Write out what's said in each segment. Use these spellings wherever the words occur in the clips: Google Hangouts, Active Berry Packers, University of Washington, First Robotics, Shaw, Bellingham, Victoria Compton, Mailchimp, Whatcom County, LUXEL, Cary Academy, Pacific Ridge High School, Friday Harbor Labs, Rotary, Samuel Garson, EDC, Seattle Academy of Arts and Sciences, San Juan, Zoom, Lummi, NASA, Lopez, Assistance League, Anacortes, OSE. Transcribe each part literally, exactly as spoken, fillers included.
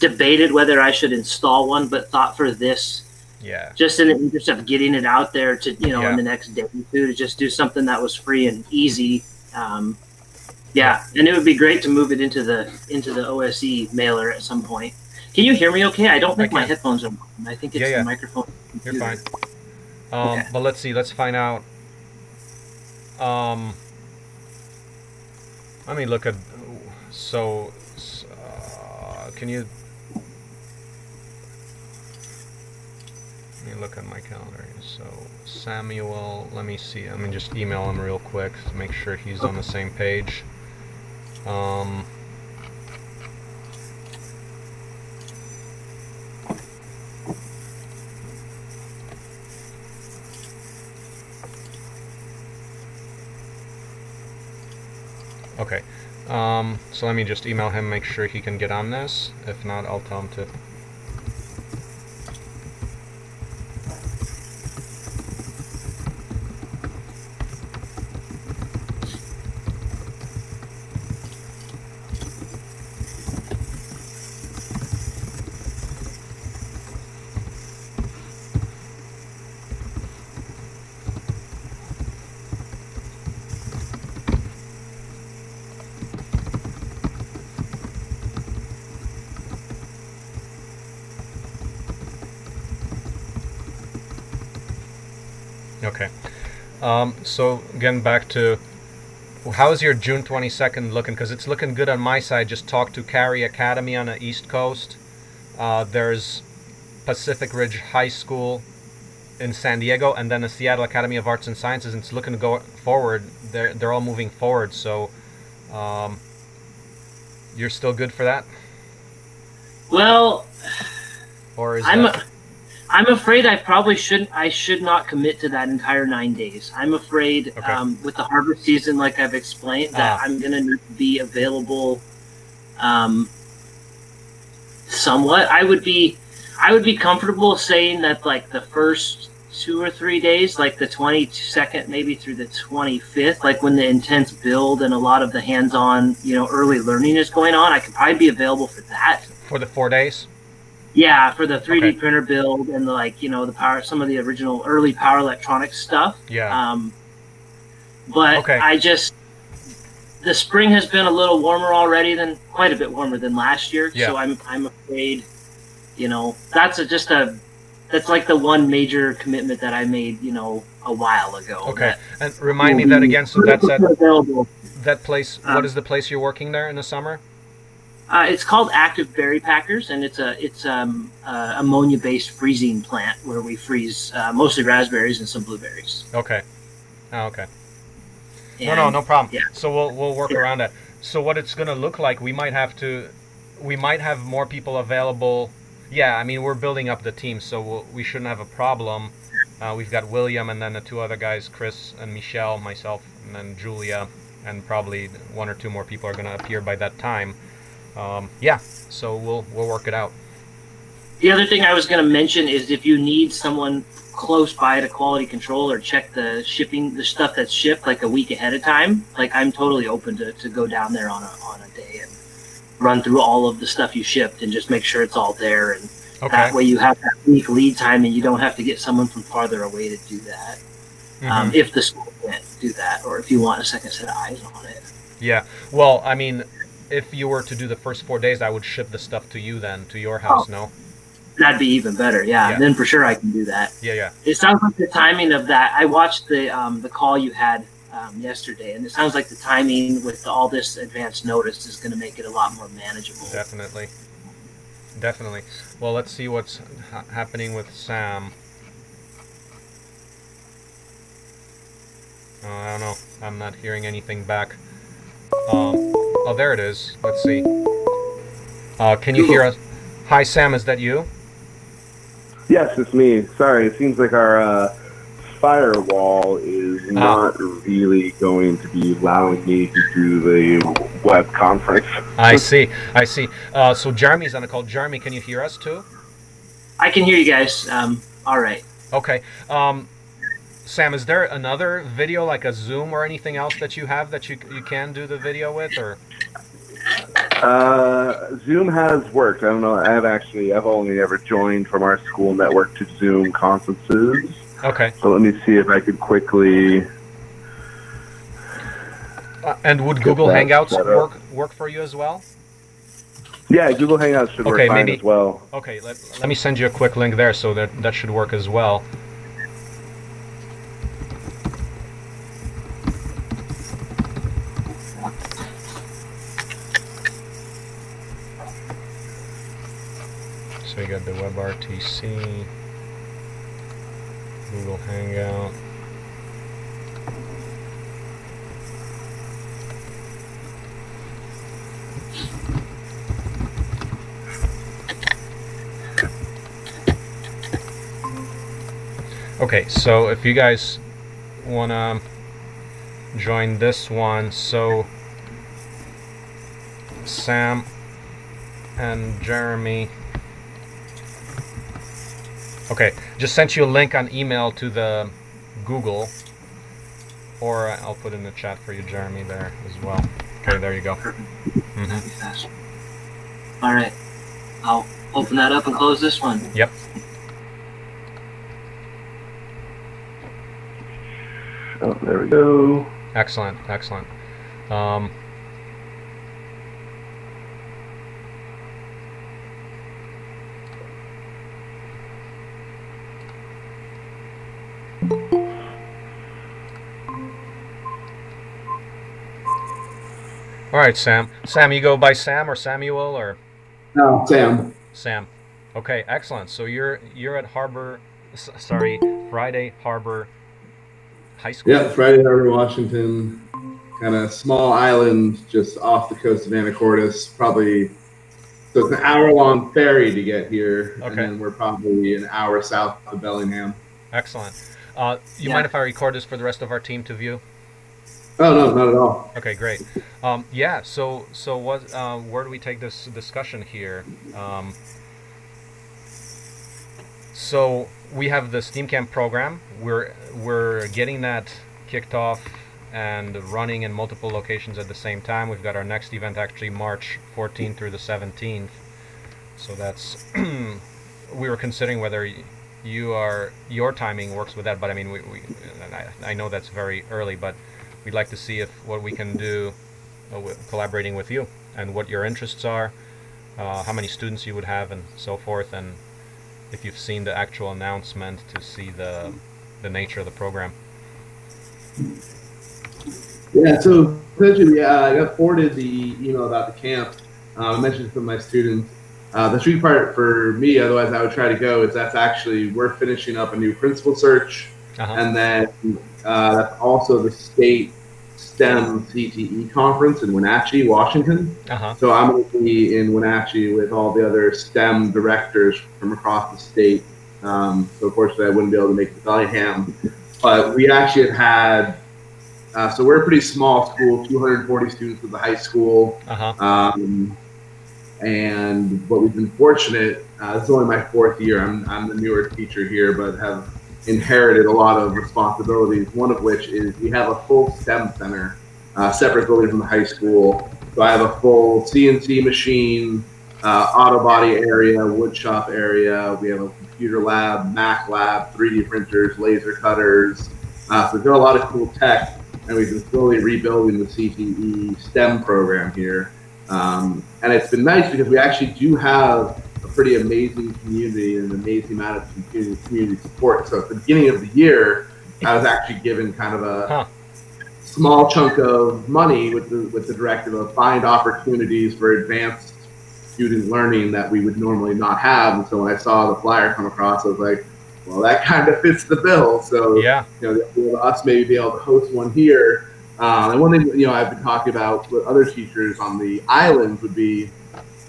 debated whether I should install one, but thought for this, yeah, just in the interest of getting it out there to, you know, yeah. in the next day or two, to just do something that was free and easy. Um, yeah, and it would be great to move it into the into the O S E mailer at some point. Can you hear me okay? I don't think I my headphones are on. I think it's yeah, yeah. the microphone. You're fine. Um, okay. But let's see. Let's find out. Um, let me look at... So, uh, can you... Let me look at my calendar. So, Samuel, let me see. Let me just email him real quick to make sure he's okay. on the same page. Um... Okay, um, so let me just email him, make sure he can get on this. If not, I'll tell him to. Um, so again, back to how's your June twenty-second looking? Because it's looking good on my side. Just talked to Cary Academy on the East Coast. Uh, there's Pacific Ridge High School in San Diego, and then the Seattle Academy of Arts and Sciences. And it's looking to go forward. They're they're all moving forward. So um, you're still good for that? Well, or is I'm. That I'm afraid I probably shouldn't. I should not commit to that entire nine days. I'm afraid okay. um, with the harvest season, like I've explained, that ah. I'm going to be available um, somewhat. I would be, I would be comfortable saying that like the first two or three days, like the twenty-second, maybe through the twenty-fifth, like when the intense build and a lot of the hands-on, you know, early learning is going on, I could probably be available for that. For the four days. Yeah, for the three D okay. printer build and the, like, you know, the power, some of the original early power electronics stuff. Yeah. Um, but okay. I just, the spring has been a little warmer already than, quite a bit warmer than last year. Yeah. So I'm, I'm afraid, you know, that's a, just a, that's like the one major commitment that I made, you know, a while ago. Okay. And remind me that again. So that's that, available. that place, um, what is the place you're working there in the summer? Uh, it's called Active Berry Packers, and it's a it's um, uh, ammonia-based freezing plant where we freeze uh, mostly raspberries and some blueberries. Okay, oh, okay. And, no, no, no problem. Yeah. So we'll we'll work yeah. around that. So what it's going to look like, we might have to, we might have more people available. Yeah, I mean we're building up the team, so we'll, we shouldn't have a problem. Uh, we've got William and then the two other guys, Chris and Michelle, myself, and then Julia, and probably one or two more people are going to appear by that time. Um, yeah, so we'll we'll work it out. The other thing I was going to mention is if you need someone close by to quality control or check the shipping, the stuff that's shipped like a week ahead of time, like I'm totally open to, to go down there on a, on a day and run through all of the stuff you shipped and just make sure it's all there. And okay. that way you have that week lead time and you don't have to get someone from farther away to do that. Mm-hmm. um, if the school can't do that or if you want a second set of eyes on it. Yeah, well, I mean... If you were to do the first four days, I would ship the stuff to you then, to your house, oh, no? That'd be even better, yeah. yeah. Then for sure I can do that. Yeah, yeah. It sounds like the timing of that. I watched the um, the call you had um, yesterday, and it sounds like the timing with all this advance notice is going to make it a lot more manageable. Definitely. Definitely. Well, let's see what's ha happening with Sam. Uh, I don't know. I'm not hearing anything back. Um... Oh, there it is. Let's see. Uh, can you hear us? Hi, Sam. Is that you? Yes, it's me. Sorry, it seems like our uh, firewall is ah. not really going to be allowing me to do the web conference. I see. I see. Uh, so Jeremy's on the call. Jeremy, can you hear us too? I can hear you guys. Um, all right. Okay. Um, Sam, is there another video, like a Zoom or anything else that you have that you you can do the video with, or? Uh, Zoom has worked. I don't know. I've actually, I've only ever joined from our school network to Zoom conferences. Okay. So let me see if I could quickly. Uh, and would Google Hangouts work work for you as well? Yeah, Google Hangouts should okay, work fine maybe, as well. Okay, let, let me send you a quick link there, so that, that should work as well. So you got the WebRTC, Google Hangout. Okay, so if you guys want to join this one, so Sam and Jeremy. Okay, just sent you a link on email to the Google, or I'll put in the chat for you, Jeremy, there as well. Okay, there you go. Mm-hmm. That'd be fast. All right, I'll open that up and close this one. Yep. Oh, there we go. Excellent, excellent. Um, all right, Sam. Sam, you go by Sam or Samuel or? No, Sam. Sam. Okay, excellent. So you're you're at Harbor, sorry, Friday Harbor High School? Yeah, Friday Harbor, Washington, kind of small island just off the coast of Anacortes. Probably, so it's an hour-long ferry to get here, okay. And then we're probably an hour south of Bellingham. Excellent. Uh, you yeah. mind if I record this for the rest of our team to view? Oh no, not at all. Okay, great. Um, yeah. So, so what? Uh, where do we take this discussion here? Um, so. We have the STEAM Camp program. We're we're getting that kicked off and running in multiple locations at the same time. We've got our next event actually March fourteenth through the seventeenth. So that's we were considering whether you are your timing works with that. But I mean, we, we I, I know that's very early, but we'd like to see if what we can do uh, with collaborating with you and what your interests are, uh, how many students you would have, and so forth, and if you've seen the actual announcement to see the the nature of the program. Yeah, so essentially uh, I got forwarded the email about the camp. Uh, I mentioned to my students. Uh, the tricky part for me, otherwise I would try to go, is that's actually, we're finishing up a new principal search, uh-huh. and then uh, that's also the state STEM C T E conference in Wenatchee, Washington. Uh-huh. So I'm going to be in Wenatchee with all the other STEM directors from across the state. Um, so unfortunately, I wouldn't be able to make it to Bellingham. But we actually have had, uh, so we're a pretty small school, two hundred forty students at the high school. Uh-huh. Um, and but we've been fortunate, uh, this is only my fourth year. I'm, I'm the newer teacher here, but have inherited a lot of responsibilities, one of which is we have a full STEM center, uh, separate building from the high school. So I have a full C N C machine, uh, auto body area, wood shop area. We have a computer lab, Mac lab, three D printers, laser cutters. Uh, so we've got a lot of cool tech, and we've been slowly rebuilding the C T E STEM program here. Um, and it's been nice because we actually do have pretty amazing community and an amazing amount of community, community support. So at the beginning of the year, I was actually given kind of a huh. small chunk of money with the, with the directive of find opportunities for advanced student learning that we would normally not have. And so when I saw the flyer come across, I was like, well, that kind of fits the bill. So yeah, you know, the, us maybe be able to host one here. Um, and one thing, you know, I've been talking about with other teachers on the islands would be,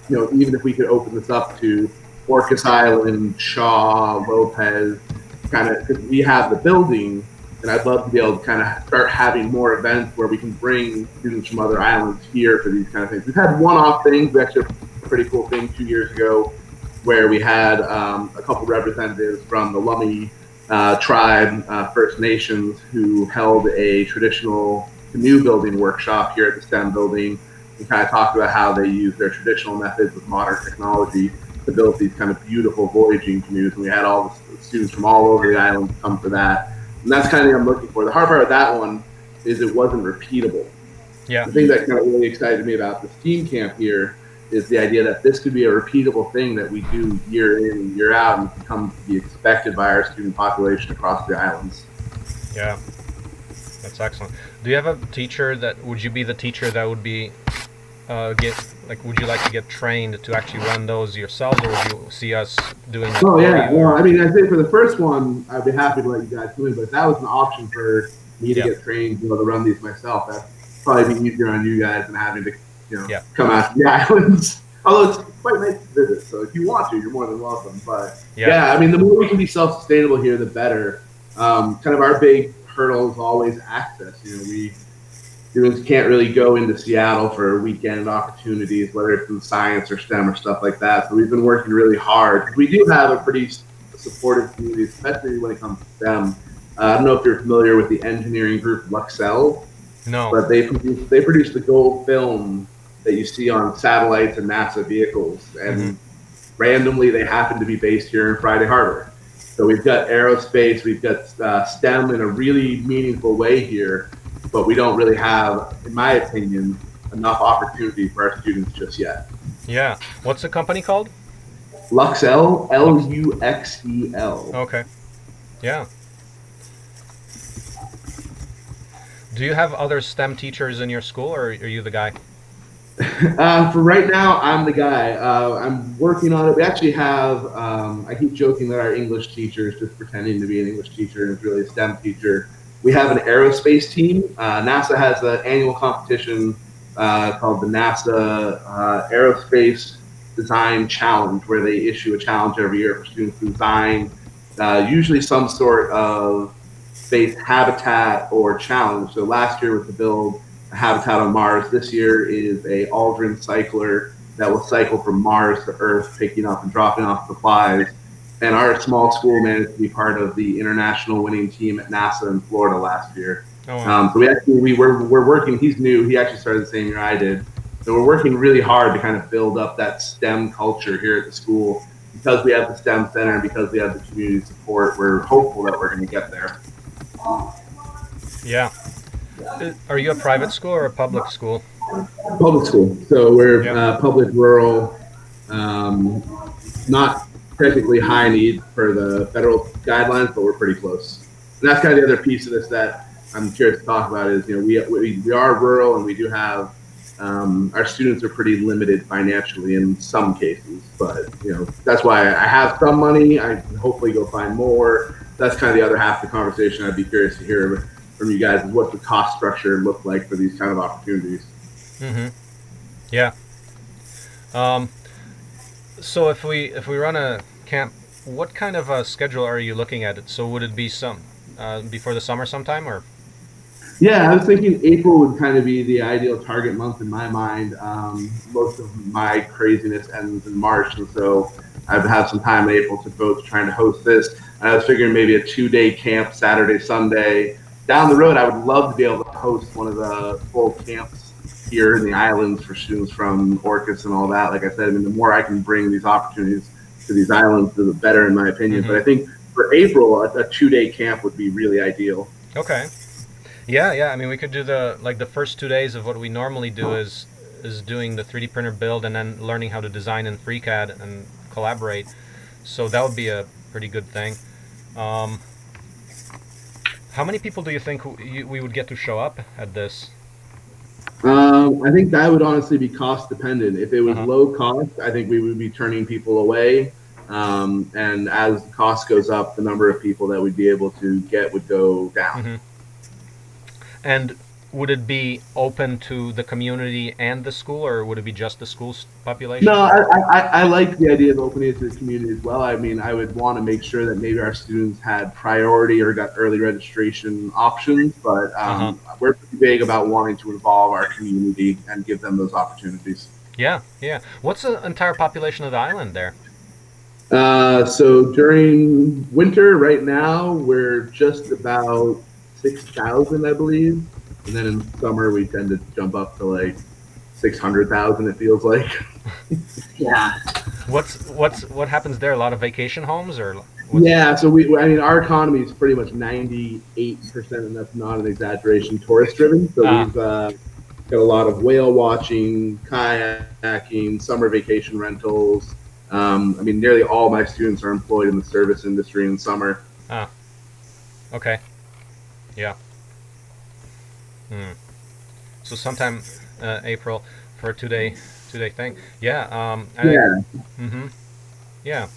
you know, even if we could open this up to Orcas Island, Shaw, Lopez, kind of, because we have the building, and I'd love to be able to kind of start having more events where we can bring students from other islands here for these kind of things. We've had one-off things, actually a pretty cool thing two years ago, where we had um, a couple representatives from the Lummi uh, tribe, uh, First Nations, who held a traditional canoe building workshop here at the STEM building. and kind of talked about how they use their traditional methods with modern technology to build these kind of beautiful voyaging canoes. And we had all the students from all over the island come for that. And that's kind of what I'm looking for. The hard part of that one is it wasn't repeatable. Yeah. The thing that kind of really excited me about the STEAM camp here is the idea that this could be a repeatable thing that we do year in and year out and become to be expected by our student population across the islands. Yeah, that's excellent. Do you have a teacher that, would you be the teacher that would be, uh, get, like, would you like to get trained to actually run those yourselves, or would you see us doing that? Oh, yeah, well, I mean, I think for the first one, I'd be happy to let you guys do it, but if that was an option for me to yeah. get trained, you know, to run these myself, that'd probably be easier on you guys than having to, you know, yeah. come out to the islands. Although it's quite nice to visit, so if you want to, you're more than welcome. But yeah, yeah I mean, the more we can be self-sustainable here, the better. Um, kind of our big hurdle is always access. You know, we students can't really go into Seattle for weekend opportunities, whether it's in science or STEM or stuff like that. So we've been working really hard. We do have a pretty supportive community, especially when it comes to STEM. Uh, I don't know if you're familiar with the engineering group LUXEL. No. But they produce, they produce the gold film that you see on satellites and NASA vehicles, and mm-hmm. randomly they happen to be based here in Friday Harbor. So we've got aerospace, we've got uh, STEM in a really meaningful way here, but we don't really have, in my opinion, enough opportunity for our students just yet. Yeah. What's the company called? LUXEL, L U X E L. Okay. Yeah. Do you have other STEM teachers in your school, or are you the guy? Uh, for right now, I'm the guy. Uh, I'm working on it. We actually have, um, I keep joking that our English teacher is just pretending to be an English teacher and is really a STEM teacher. We have an aerospace team. Uh, NASA has an annual competition uh, called the NASA uh, Aerospace Design Challenge, where they issue a challenge every year for students to design uh, usually some sort of space habitat or challenge. So last year was to build habitat on Mars. This year is a Aldrin cycler that will cycle from Mars to Earth, picking up and dropping off supplies. And our small school managed to be part of the international winning team at NASA in Florida last year. Oh, wow. um, so we actually we were we're working. He's new. He actually started the same year I did. So we're working really hard to kind of build up that STEM culture here at the school because we have the STEM center and because we have the community support. We're hopeful that we're going to get there. Yeah. Are you a private school or a public school? Public school. So we're yep. uh, public rural, um, not technically high need for the federal guidelines, but we're pretty close. And that's kind of the other piece of this that I'm curious to talk about is, you know, we, we, we are rural and we do have, um, our students are pretty limited financially in some cases, but, you know, that's why I have some money. I can hopefully go find more. That's kind of the other half of the conversation I'd be curious to hear from you guys is what the cost structure look like for these kind of opportunities. Mm-hmm. Yeah. Um, so if we if we run a camp, what kind of a schedule are you looking at? It so would it be some uh, before the summer sometime or? Yeah, I was thinking April would kind of be the ideal target month in my mind. Um, most of my craziness ends in March, and so I've had some time in April to both trying to host this. And I was figuring maybe a two-day camp, Saturday, Sunday. Down the road, I would love to be able to host one of the full camps here in the islands for students from Orcas and all that. Like I said, I mean, the more I can bring these opportunities to these islands, the better, in my opinion. Mm-hmm. But I think for April, a, a two-day camp would be really ideal. Okay. Yeah, yeah. I mean, we could do the like the first two days of what we normally do huh. is is doing the three D printer build and then learning how to design in FreeCAD and collaborate. So that would be a pretty good thing. Um, how many people do you think we would get to show up at this? Um, I think that would honestly be cost dependent. If it was uh-huh. low cost, I think we would be turning people away. Um, and as the cost goes up, the number of people that we'd be able to get would go down. Mm-hmm. And would it be open to the community and the school, or would it be just the school's population? No, I, I, I like the idea of opening it to the community as well. I mean, I would want to make sure that maybe our students had priority or got early registration options, but um, uh-huh. we're pretty big about wanting to involve our community and give them those opportunities. Yeah, yeah. What's the entire population of the island there? Uh, so during winter right now, we're just about six thousand, I believe. And then in summer, we tend to jump up to like six hundred thousand, it feels like. Yeah. What's what's what happens there? A lot of vacation homes, or what's yeah. So we, I mean, our economy is pretty much ninety-eight percent, and that's not an exaggeration, tourist driven. So ah. we've uh, got a lot of whale watching, kayaking, summer vacation rentals. Um, I mean, nearly all my students are employed in the service industry in the summer. Ah. Okay. Yeah. Hmm. So sometime uh, April for a two-day two-day thing. Yeah. Um, I, yeah. Mm-hmm. Yeah.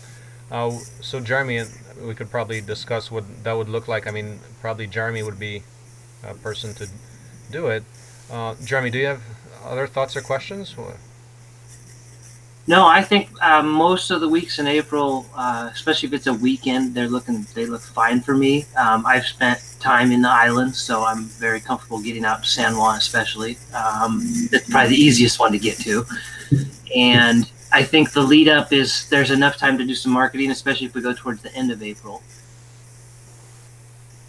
Uh, so Jeremy, we could probably discuss what that would look like. I mean, probably Jeremy would be a person to do it. Uh, Jeremy, do you have other thoughts or questions? Or? No, I think uh, most of the weeks in April, uh, especially if it's a weekend, they're looking they look fine for me. Um, I've spent time in the islands, so I'm very comfortable getting out to San Juan, especially. Um, that's probably the easiest one to get to. And I think the lead up is there's enough time to do some marketing, especially if we go towards the end of April.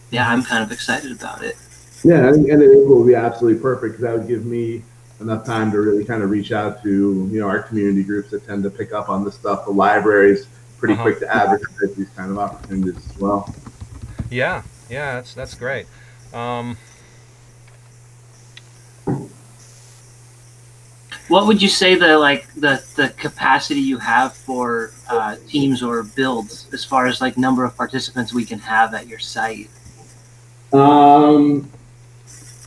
Yeah, I'm kind of excited about it. Yeah, I think end of April will be absolutely perfect, because that would give me enough time to really kind of reach out to, you know, our community groups that tend to pick up on this stuff. The library's pretty uh-huh. quick to advertise these kind of opportunities as well. Yeah, yeah, that's that's great. Um, what would you say the like the the capacity you have for uh, teams or builds as far as like number of participants we can have at your site? Um.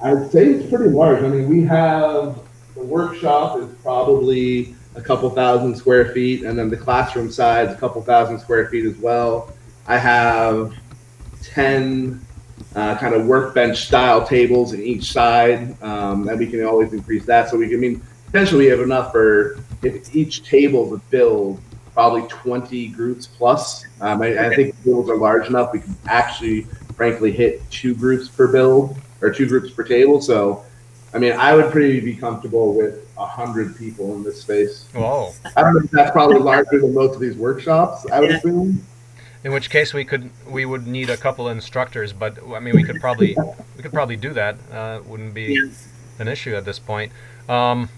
I'd say it's pretty large. I mean, we have, the workshop is probably a couple thousand square feet, and then the classroom side's a couple thousand square feet as well. I have ten uh, kind of workbench style tables in each side, um, and we can always increase that. So we can, I mean, potentially we have enough for, if each table would build, probably twenty groups plus. Um, I, I think the tables are large enough. We can actually, frankly, hit two groups per build, or two groups per table. So, I mean, I would pretty be comfortable with one hundred people in this space. Whoa. I don't know if that's probably larger than most of these workshops, I would assume. In which case we could, we would need a couple of instructors, but I mean, we could probably, we could probably do that. Uh, wouldn't be yeah. an issue at this point. Um,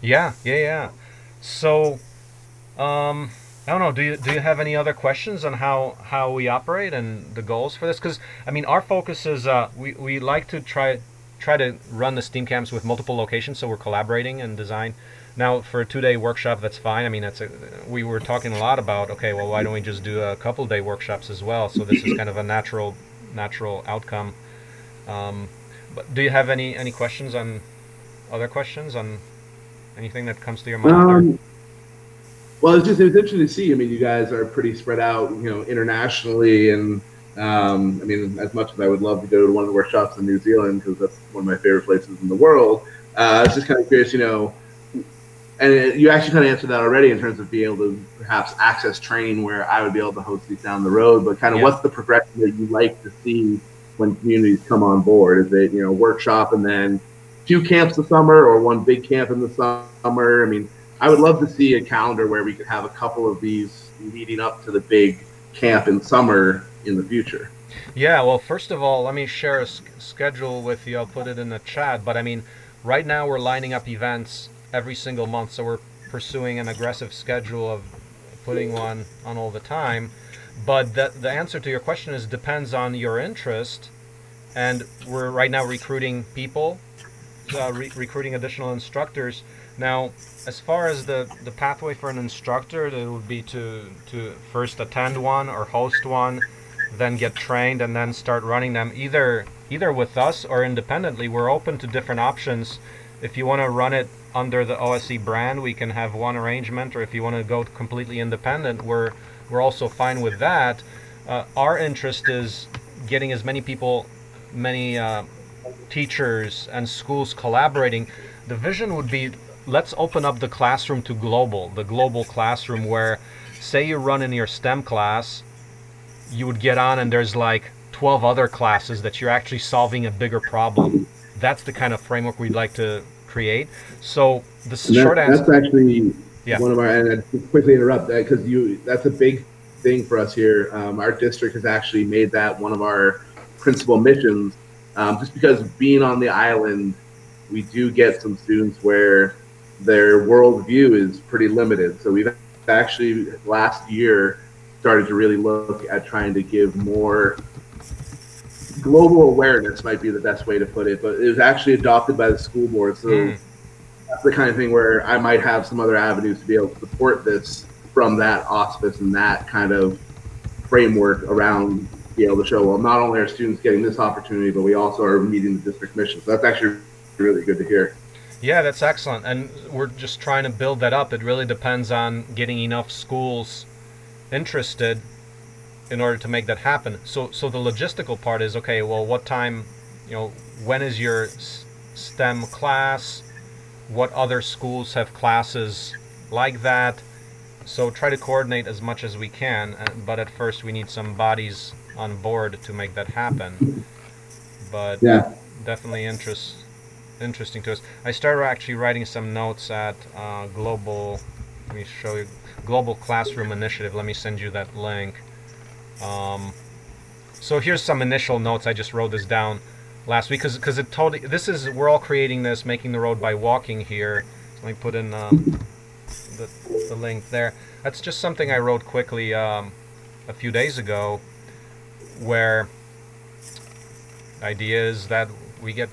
yeah, yeah, yeah. So, um, I don't know. Do you do you have any other questions on how, how we operate and the goals for this? Because I mean, our focus is uh, we we like to try try to run the STEAM camps with multiple locations, so we're collaborating and design. Now, for a two day workshop, that's fine. I mean, that's a, we were talking a lot about. Okay, well, why don't we just do a couple day workshops as well? So this is kind of a natural natural outcome. Um, but do you have any any questions on other questions on anything that comes to your mind? Um. Well, it's just, it was interesting to see. I mean, you guys are pretty spread out, you know, internationally. And um, I mean, as much as I would love to go to one of the workshops in New Zealand, because that's one of my favorite places in the world, uh, I was just kind of curious, you know, and you actually kind of answered that already in terms of being able to perhaps access training where I would be able to host these down the road. But kind of yeah. what's the progression that you like to see when communities come on board? Is it, you know, workshop and then two camps the summer, or one big camp in the summer? I mean, I would love to see a calendar where we could have a couple of these leading up to the big camp in summer in the future. Yeah, well, first of all, let me share a schedule with you. I'll put it in the chat. But I mean, right now we're lining up events every single month. So we're pursuing an aggressive schedule of putting one on all the time. But the, the answer to your question is depends on your interest. And we're right now recruiting people, uh, re recruiting additional instructors. Now, as far as the, the pathway for an instructor, it would be to, to first attend one or host one, then get trained, and then start running them either either with us or independently. We're open to different options. If you want to run it under the O S E brand, we can have one arrangement, or if you want to go completely independent, we're, we're also fine with that. Uh, our interest is getting as many people, many uh, teachers and schools collaborating. The vision would be, let's open up the classroom to global, the global classroom where, say you run in your STEM class, you would get on and there's like twelve other classes that you're actually solving a bigger problem. That's the kind of framework we'd like to create. So the that, short answer. That's actually yeah. one of our, and I'd quickly interrupt that because you, that's a big thing for us here. Um, our district has actually made that one of our principal missions, um, just because being on the island, we do get some students where their worldview is pretty limited. So we've actually last year started to really look at trying to give more global awareness, might be the best way to put it, but it was actually adopted by the school board. So mm. that's the kind of thing where I might have some other avenues to be able to support this from that auspice and that kind of framework around being able to show, well, not only are students getting this opportunity, but we also are meeting the district mission. So that's actually really good to hear. Yeah, that's excellent. And we're just trying to build that up. It really depends on getting enough schools interested in order to make that happen. So so the logistical part is, okay, well, what time, you know, when is your STEM class? What other schools have classes like that? So try to coordinate as much as we can, but at first we need some bodies on board to make that happen. But yeah, definitely interest, interesting to us. I started actually writing some notes at uh, Global, let me show you, Global Classroom Initiative. Let me send you that link. Um, so here's some initial notes. I just wrote this down last week because because it totally, this is, we're all creating this, making the road by walking here. Let me put in uh, the, the link there. That's just something I wrote quickly um, a few days ago, where the idea is that we get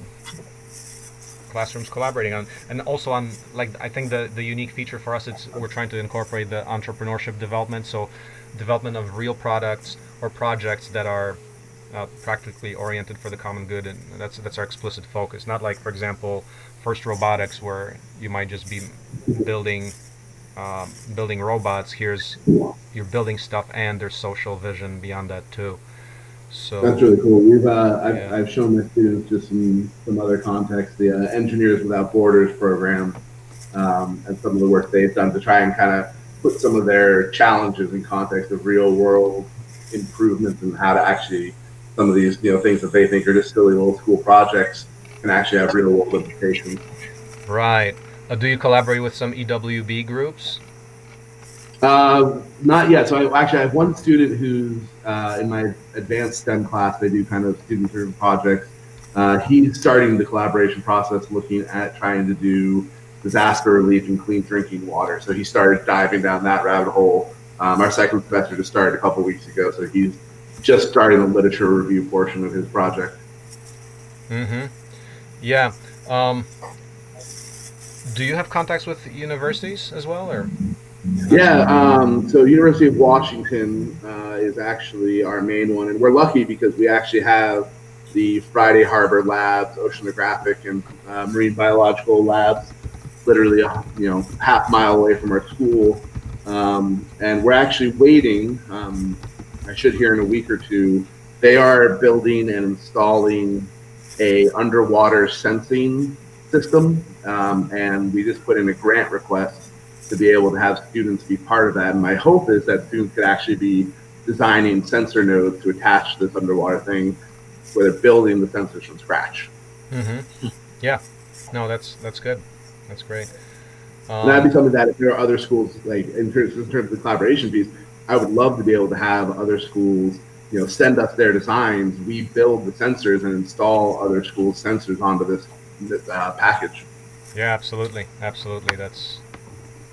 classrooms collaborating on, and also on, like, I think the, the unique feature for us, it's we're trying to incorporate the entrepreneurship development, so development of real products or projects that are uh, practically oriented for the common good, and that's that's our explicit focus. Not like, for example, First Robotics, where you might just be building um, building robots. Here's, you're building stuff, and there's social vision beyond that too. So that's really cool. We've uh, I've, yeah. I've shown my students just some some other context, the uh, Engineers Without Borders program, um, and some of the work they've done to try and kind of put some of their challenges in context of real world improvements and how to actually, some of these, you know, things that they think are just silly old school projects can actually have real world implications. Right. Uh, do you collaborate with some E W B groups? Uh, not yet. So I actually I have one student who's uh, in my advanced STEM class. They do kind of student-driven projects. Uh, he's starting the collaboration process, looking at trying to do disaster relief and clean drinking water. So he started diving down that rabbit hole. Um, our second semester just started a couple weeks ago, so he's just starting the literature review portion of his project. Mm-hmm. Yeah. Um, do you have contacts with universities as well, or? Yeah. Um, so University of Washington uh, is actually our main one, and we're lucky because we actually have the Friday Harbor Labs, Oceanographic and uh, Marine Biological Labs, literally, you know, half mile away from our school. Um, and we're actually waiting, um, I should hear in a week or two, they are building and installing a underwater sensing system. Um, and we just put in a grant request to be able to have students be part of that. And my hope is that students could actually be designing sensor nodes to attach to this underwater thing where they're building the sensors from scratch. Mm-hmm. Yeah, no, that's, that's good. That's great. Um, that'd be something that if there are other schools, like in terms, in terms of the collaboration piece, I would love to be able to have other schools, you know, send us their designs. We build the sensors and install other schools' sensors onto this, this uh, package. Yeah, absolutely, absolutely. That's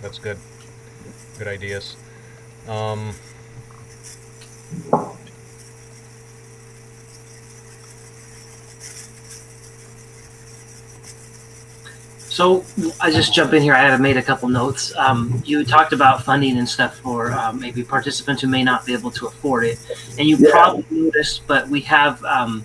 that's good. Good ideas. Um, So I just jump in here. I have made a couple notes. Um, you talked about funding and stuff for um, maybe participants who may not be able to afford it, and you yeah. probably noticed, but we have, um,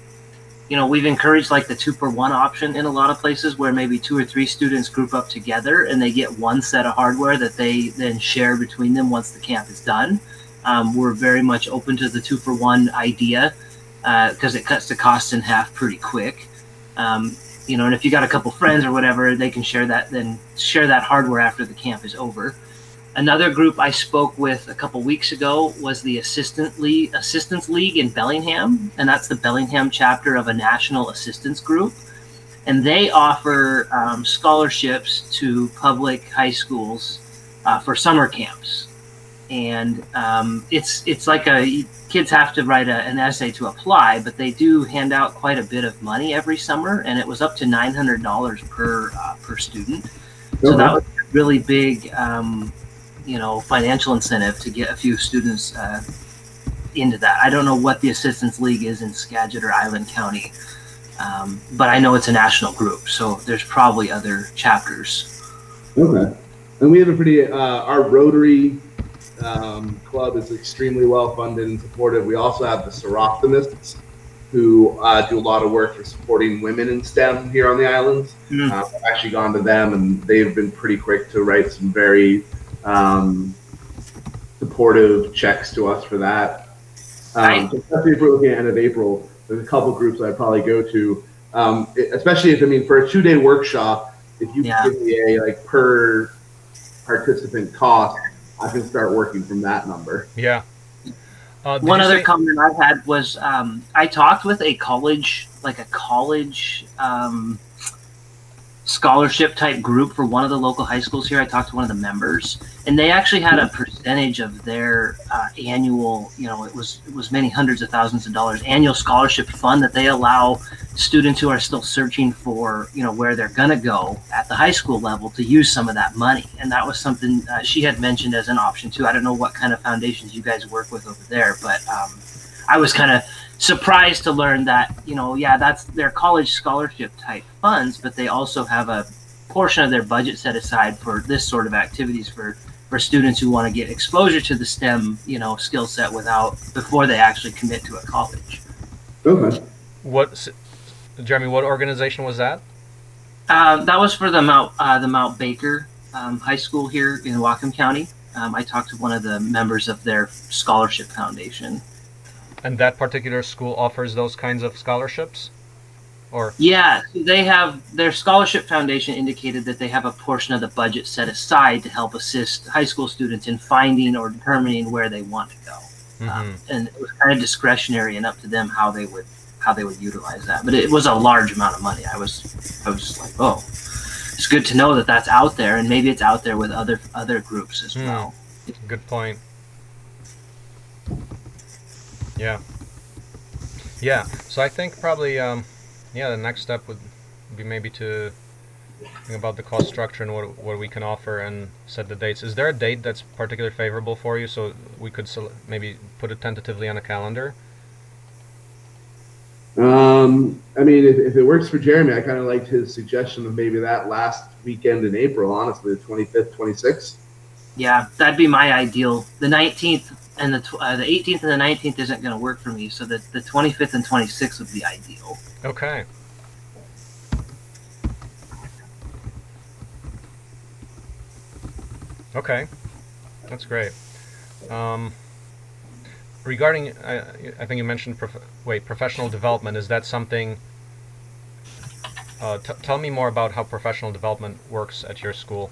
you know, we've encouraged like the two for one option in a lot of places where maybe two or three students group up together and they get one set of hardware that they then share between them once the camp is done. Um, we're very much open to the two for one idea because uh, it cuts the cost in half pretty quick. Um, You know, and if you got a couple friends or whatever, they can share that, then share that hardware after the camp is over. Another group I spoke with a couple weeks ago was the Assistance League, Assistance League in Bellingham, and that's the Bellingham chapter of a national assistance group. And they offer um, scholarships to public high schools uh, for summer camps. And um, it's it's like a kids have to write a, an essay to apply, but they do hand out quite a bit of money every summer, and it was up to nine hundred dollars per uh, per student. Okay. So that was really big, um, you know, financial incentive to get a few students uh, into that. I don't know what the Assistance League is in Skagit or Island County, um, but I know it's a national group, so there's probably other chapters. Okay. And we have a pretty, uh, our Rotary um, club is extremely well funded and supported. We also have the Soroptimists, who uh, do a lot of work for supporting women in STEM here on the islands. Mm. Uh, I've actually gone to them, and they've been pretty quick to write some very um, supportive checks to us for that. Um, so especially if we're looking at end of April, there's a couple groups I'd probably go to, um, especially if, I mean, for a two-day workshop, if you yeah. give me a like per participant cost, I can start working from that number. Yeah. Uh, One other comment I've had was um, I talked with a college, like a college um, scholarship type group for one of the local high schools here. I talked to one of the members, and they actually had a percentage of their uh, annual, you know, it was it was many hundreds of thousands of dollars annual scholarship fund that they allow students who are still searching for, you know, where they're gonna go at the high school level to use some of that money. And that was something uh, she had mentioned as an option too. I don't know what kind of foundations you guys work with over there, but um, I was kind of surprised to learn that, you know, yeah, that's their college scholarship type funds, but they also have a portion of their budget set aside for this sort of activities for, for students who want to get exposure to the STEM, you know, skill set without, before they actually commit to a college. Okay. What, Jeremy, what organization was that? Uh, that was for the Mount, uh, the Mount Baker um, High School here in Whatcom County. Um, I talked to one of the members of their scholarship foundation. And that particular school offers those kinds of scholarships, or yeah, they have their scholarship foundation indicated that they have a portion of the budget set aside to help assist high school students in finding or determining where they want to go, mm-hmm. um, and it was kind of discretionary and up to them how they would how they would utilize that. But it was a large amount of money. I was I was just like, oh, it's good to know that that's out there, and maybe it's out there with other other groups as mm. well. Good point. Yeah. Yeah. So I think probably, um, yeah, the next step would be maybe to think about the cost structure and what what we can offer and set the dates. Is there a date that's particularly favorable for you, so we could maybe put it tentatively on a calendar? Um, I mean, if, if it works for Jeremy, I kind of liked his suggestion of maybe that last weekend in April, honestly, the twenty-fifth, twenty-sixth. Yeah, that'd be my ideal. The nineteenth. And the uh, the eighteenth and the nineteenth isn't going to work for me, so that the twenty-fifth and twenty-sixth would be ideal. Okay. Okay, that's great. Um, regarding, I, I think you mentioned prof wait professional development. Is that something? Uh, t tell me more about how professional development works at your school.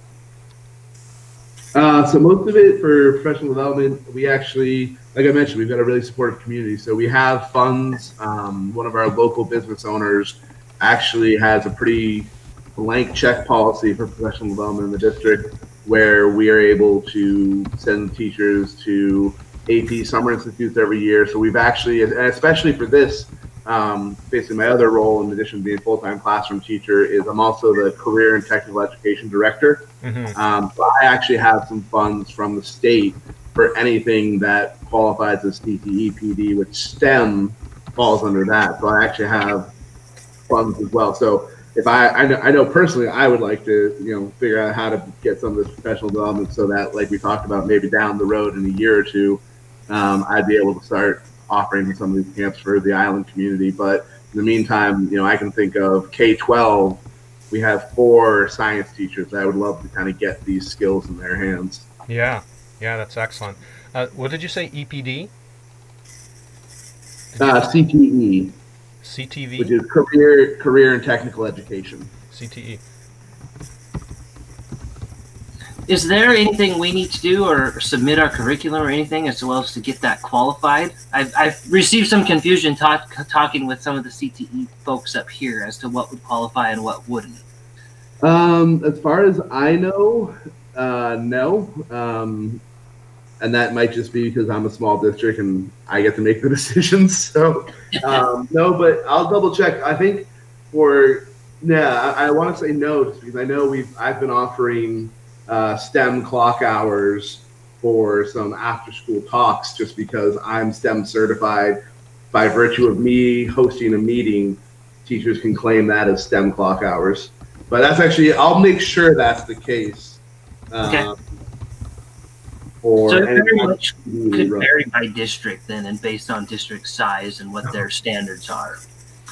Uh, so most of it for professional development, we actually, like I mentioned, we've got a really supportive community. So we have funds. Um, one of our local business owners actually has a pretty blank check policy for professional development in the district, where we are able to send teachers to A P summer institutes every year. So we've actually, and especially for this, um, basically my other role in addition to being a full-time classroom teacher is I'm also the career and technical education director. Mm-hmm. um, but I actually have some funds from the state for anything that qualifies as C T E, P D, which STEM falls under that. So I actually have funds as well. So if I, I know, I know personally, I would like to, you know, figure out how to get some of this professional development so that, like we talked about, maybe down the road in a year or two, um, I'd be able to start offering some of these camps for the island community. But in the meantime, you know, I can think of K twelve. We have four science teachers. I would love to kind of get these skills in their hands. Yeah, yeah, that's excellent. Uh, what did you say, E P D? Did uh, C T E. C T V? Which is career, career and technical education. C T E. Is there anything we need to do or submit our curriculum or anything as well as to get that qualified? I've, I've received some confusion talk, talking with some of the C T E folks up here as to what would qualify and what wouldn't. Um, as far as I know, uh, no. Um, and that might just be because I'm a small district and I get to make the decisions. So um, no, but I'll double check. I think for, yeah, I, I want to say no just because I know we've, I've been offering uh, STEM clock hours for some after-school talks, just because I'm STEM certified. By virtue of me hosting a meeting, teachers can claim that as STEM clock hours. But that's actually, I'll make sure that's the case. Um, okay. Or so very much could vary by district then, and based on district size and what their standards are.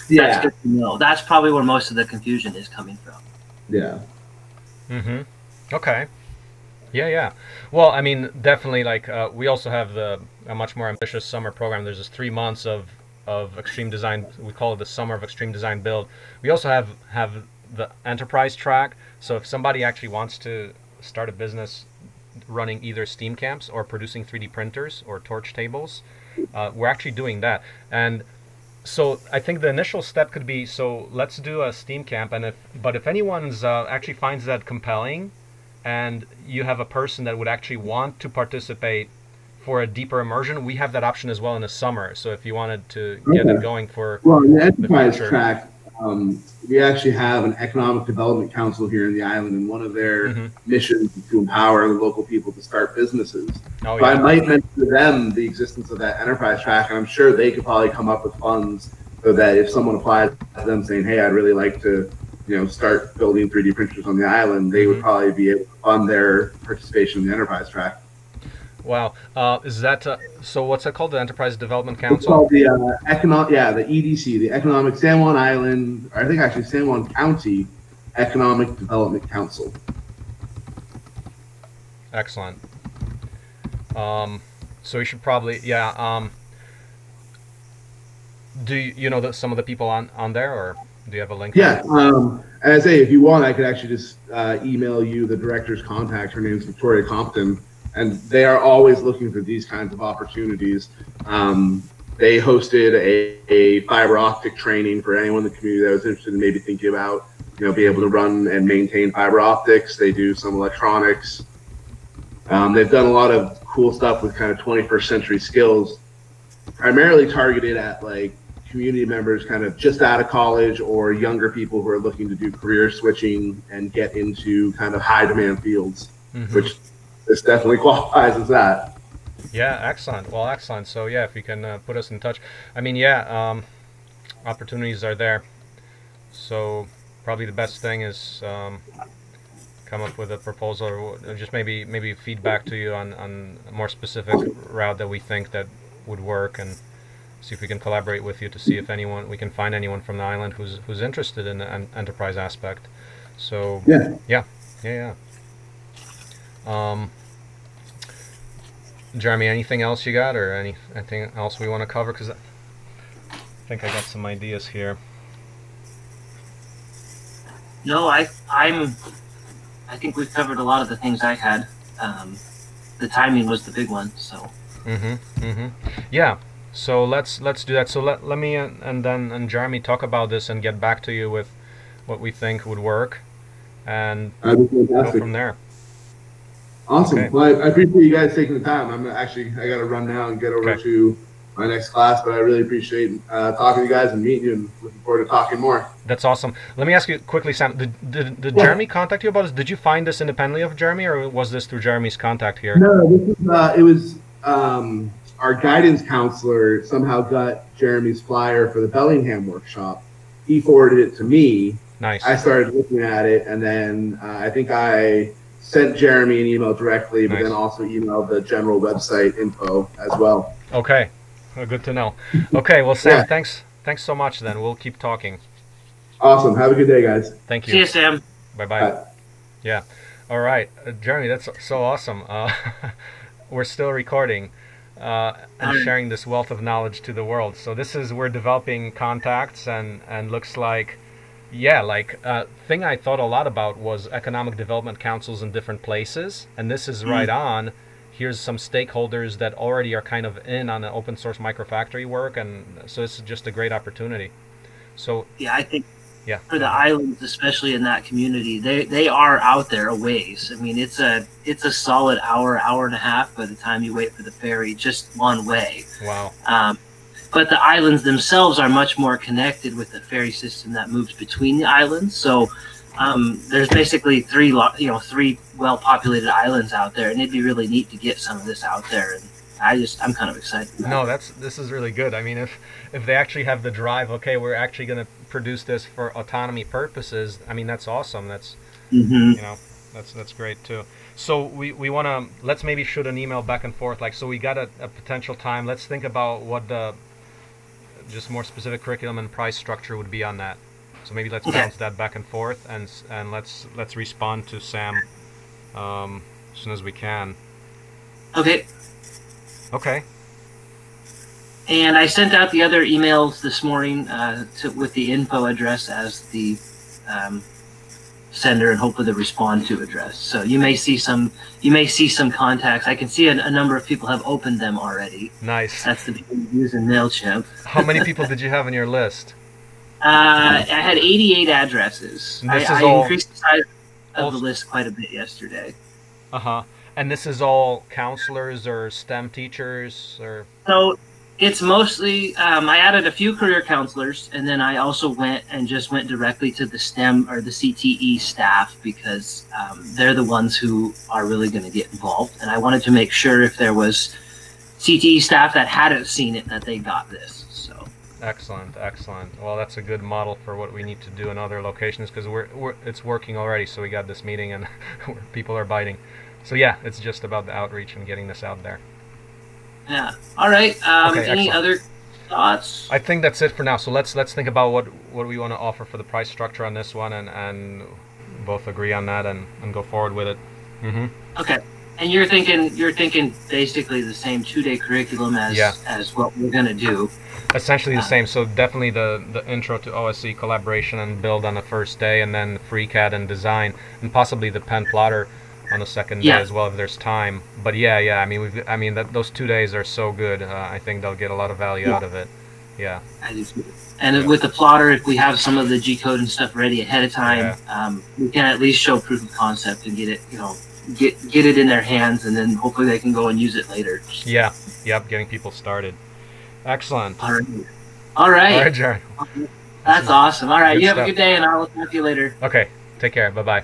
Yeah. That's good to know. That's probably where most of the confusion is coming from. Yeah. Mm-hmm. Okay. Yeah, yeah. Well, I mean, definitely, like, uh, we also have the, a much more ambitious summer program. There's this three months of, of extreme design. We call it the summer of extreme design build. We also have, have the enterprise track. So if somebody actually wants to start a business running either STEAM camps or producing three D printers or torch tables, uh, we're actually doing that. And so I think the initial step could be, so let's do a STEAM camp. And if, but if anyone's uh, actually finds that compelling, and you have a person that would actually want to participate for a deeper immersion, we have that option as well in the summer. So if you wanted to get okay. it going for well, in the enterprise the track, um, we actually have an economic development council here in the island, and one of their mm-hmm. missions is to empower the local people to start businesses. Oh, so yeah. I might mention to them the existence of that enterprise track, and I'm sure they could probably come up with funds so that if someone applied to them saying, hey, I'd really like to, you know, start building three D printers on the island, they would probably be able to fund their participation in the enterprise track. Wow. Uh, is that, uh, so what's it called, the Enterprise Development Council? It's called the, uh, economic, yeah, the E D C, the Economic San Juan Island, or I think actually San Juan County Economic Development Council. Excellent. Um, so we should probably, yeah, um, do you, you know the, some of the people on, on there, or? Do you have a link? Yeah. Um, as I say, if you want, I could actually just uh, email you the director's contact. Her name is Victoria Compton, and they are always looking for these kinds of opportunities. Um, they hosted a, a fiber optic training for anyone in the community that was interested in maybe thinking about, you know, being able to run and maintain fiber optics. They do some electronics. Um, they've done a lot of cool stuff with kind of twenty-first century skills, primarily targeted at like community members kind of just out of college or younger people who are looking to do career switching and get into kind of high demand fields, mm-hmm. which this definitely qualifies as that. Yeah, excellent. Well, excellent. So yeah, if you can uh, put us in touch. I mean, yeah, um, opportunities are there. So probably the best thing is um, come up with a proposal or just maybe maybe feedback to you on, on a more specific route that we think that would work, and see if we can collaborate with you to see if anyone, we can find anyone from the island who's who's interested in the en enterprise aspect. So yeah, yeah, yeah, yeah. Um, Jeremy, anything else you got, or any anything else we want to cover? Because I think I got some ideas here. No, I I'm I think we've covered a lot of the things I had. Um, the timing was the big one, so. Mm-hmm. Mm-hmm. Yeah. So let's let's do that. So let let me and, and then and Jeremy talk about this and get back to you with what we think would work, and go from there. Awesome. Okay. Well, I, I appreciate you guys taking the time. I'm actually I got to run now and get over okay. to my next class, but I really appreciate uh, talking to you guys and meeting you, and looking forward to talking more. That's awesome. Let me ask you quickly, Sam. Did did, did yeah. Jeremy contact you about this? Did you find this independently of Jeremy, or was this through Jeremy's contact here? No, this is, uh, it was. Um, Our guidance counselor somehow got Jeremy's flyer for the Bellingham workshop. He forwarded it to me. Nice. I started looking at it, and then uh, I think I sent Jeremy an email directly, but nice. Then also emailed the general website info as well. Okay, well, good to know. Okay, well, Sam, yeah. thanks, thanks so much. Then we'll keep talking. Awesome. Have a good day, guys. Thank you. See you, Sam. Bye, bye. Bye. Yeah. All right, uh, Jeremy, that's so awesome. Uh, we're still recording. Uh, and sharing this wealth of knowledge to the world. So this is, we're developing contacts, and, and looks like, yeah, like uh, thing I thought a lot about was economic development councils in different places. And this is right on. Here's some stakeholders that already are kind of in on the open source microfactory work. And so this is just a great opportunity. So yeah, I think yeah. for the islands, especially in that community, they, they are out there a ways. I mean, it's a it's a solid hour, hour and a half by the time you wait for the ferry, just one way. Wow. Um, but the islands themselves are much more connected with the ferry system that moves between the islands. So Um, there's basically three, you know, three well-populated islands out there, and it'd be really neat to get some of this out there. And I just, I'm kind of excited. No, that's this is really good. I mean, if if they actually have the drive, okay, we're actually going to produce this for autonomy purposes. I mean, that's awesome. That's mm-hmm. you know, that's that's great too. So we we want to let's maybe shoot an email back and forth. Like, so we got a, a potential time. Let's think about what the just more specific curriculum and price structure would be on that. So maybe let's bounce that back and forth, and and let's let's respond to Sam um, as soon as we can. Okay. Okay. And I sent out the other emails this morning uh, to, with the info address as the um, sender, and hopefully the respond to address. So you may see some you may see some contacts. I can see a, a number of people have opened them already. Nice. That's the using MailChimp. How many people did you have on your list? Uh, I had eighty-eight addresses. I, I increased the size of the list quite a bit yesterday. Uh-huh. And this is all counselors or STEM teachers? Or So it's mostly, um, I added a few career counselors, and then I also went and just went directly to the STEM or the C T E staff, because um, they're the ones who are really going to get involved. And I wanted to make sure if there was C T E staff that hadn't seen it, that they got this. Excellent, excellent. Well, that's a good model for what we need to do in other locations, because we're, we're it's working already. So we got this meeting, and people are biting. So yeah, it's just about the outreach and getting this out there. Yeah. All right. Um, okay, any excellent. Other thoughts? I think that's it for now. So let's let's think about what what we want to offer for the price structure on this one, and and both agree on that, and and go forward with it. Mm-hmm. Okay. And you're thinking you're thinking basically the same two-day curriculum as yeah. as what we're gonna do. Essentially the same. So definitely the, the intro to O S E collaboration and build on the first day, and then FreeCAD and design, and possibly the pen plotter on the second yeah. day as well if there's time. But yeah, yeah. I mean, we've I mean that those two days are so good. Uh, I think they'll get a lot of value yeah. out of it. Yeah. I do too. And yeah. with the plotter, if we have some of the G code and stuff ready ahead of time, yeah. um, we can at least show proof of concept and get it. You know. Get get it in their hands, and then hopefully they can go and use it later. Yeah, yep, getting people started. Excellent. All right. All right, All right Jared. That's awesome. All right, good you have stuff. A good day, and I'll look at you later. Okay, take care. Bye-bye.